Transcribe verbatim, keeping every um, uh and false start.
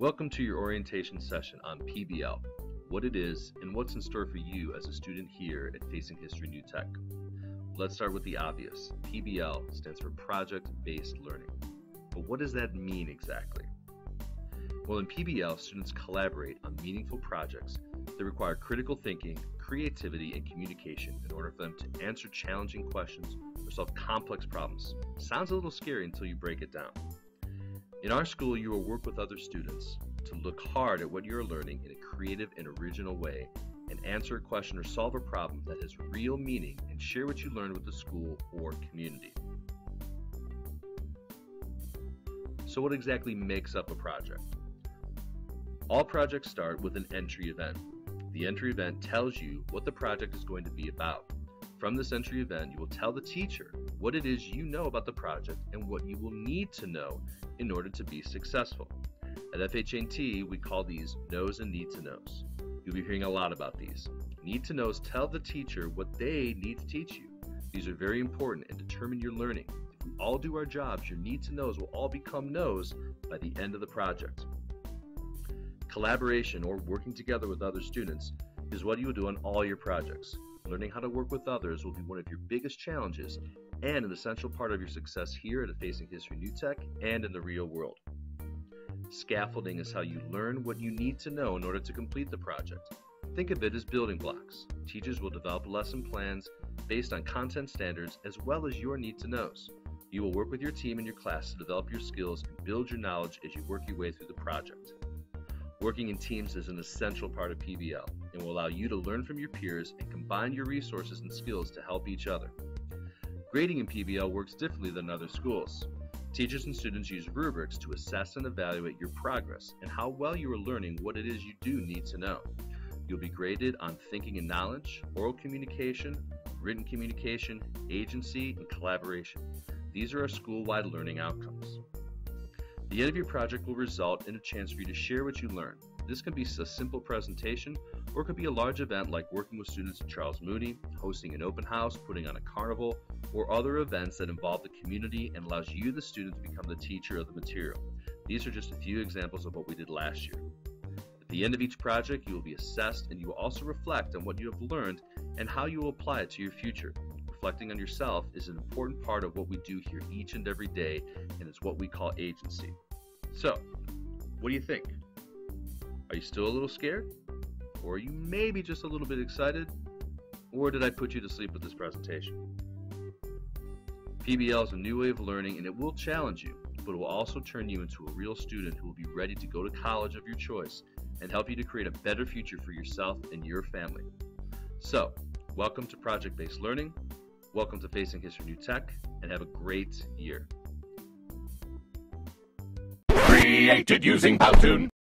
Welcome to your orientation session on P B L, what it is and what's in store for you as a student here at Facing History New Tech. Let's start with the obvious. P B L stands for Project-Based Learning. But what does that mean exactly? Well, in P B L, students collaborate on meaningful projects that require critical thinking, creativity, and communication in order for them to answer challenging questions or solve complex problems. Sounds a little scary until you break it down. In our school, you will work with other students to look hard at what you are learning in a creative and original way and answer a question or solve a problem that has real meaning and share what you learned with the school or community. So what exactly makes up a project? All projects start with an entry event. The entry event tells you what the project is going to be about. From this entry event, you will tell the teacher what it is you know about the project and what you will need to know in order to be successful. At F H N T, we call these knows and need to knows. You'll be hearing a lot about these. Need to knows tell the teacher what they need to teach you. These are very important and determine your learning. If we all do our jobs, your need to knows will all become knows by the end of the project. Collaboration, or working together with other students, is what you will do on all your projects. Learning how to work with others will be one of your biggest challenges and an essential part of your success here at Facing History New Tech and in the real world. Scaffolding is how you learn what you need to know in order to complete the project. Think of it as building blocks. Teachers will develop lesson plans based on content standards as well as your need to knows. You will work with your team and your class to develop your skills and build your knowledge as you work your way through the project. Working in teams is an essential part of P B L and will allow you to learn from your peers and combine your resources and skills to help each other. Grading in P B L works differently than other schools. Teachers and students use rubrics to assess and evaluate your progress and how well you are learning what it is you do need to know. You'll be graded on thinking and knowledge, oral communication, written communication, agency, and collaboration. These are our school-wide learning outcomes. The end of your project will result in a chance for you to share what you learn. This can be a simple presentation, or it could be a large event like working with students at Charles Mooney, hosting an open house, putting on a carnival, or other events that involve the community and allows you, the student, to become the teacher of the material. These are just a few examples of what we did last year. At the end of each project, you will be assessed, and you will also reflect on what you have learned and how you will apply it to your future. Reflecting on yourself is an important part of what we do here each and every day, and it's what we call agency. So, what do you think? Are you still a little scared? Or are you maybe just a little bit excited? Or did I put you to sleep with this presentation? P B L is a new way of learning, and it will challenge you, but it will also turn you into a real student who will be ready to go to college of your choice and help you to create a better future for yourself and your family. So, welcome to Project-Based Learning. Welcome to Facing History New Tech, and have a great year. Created using Powtoon.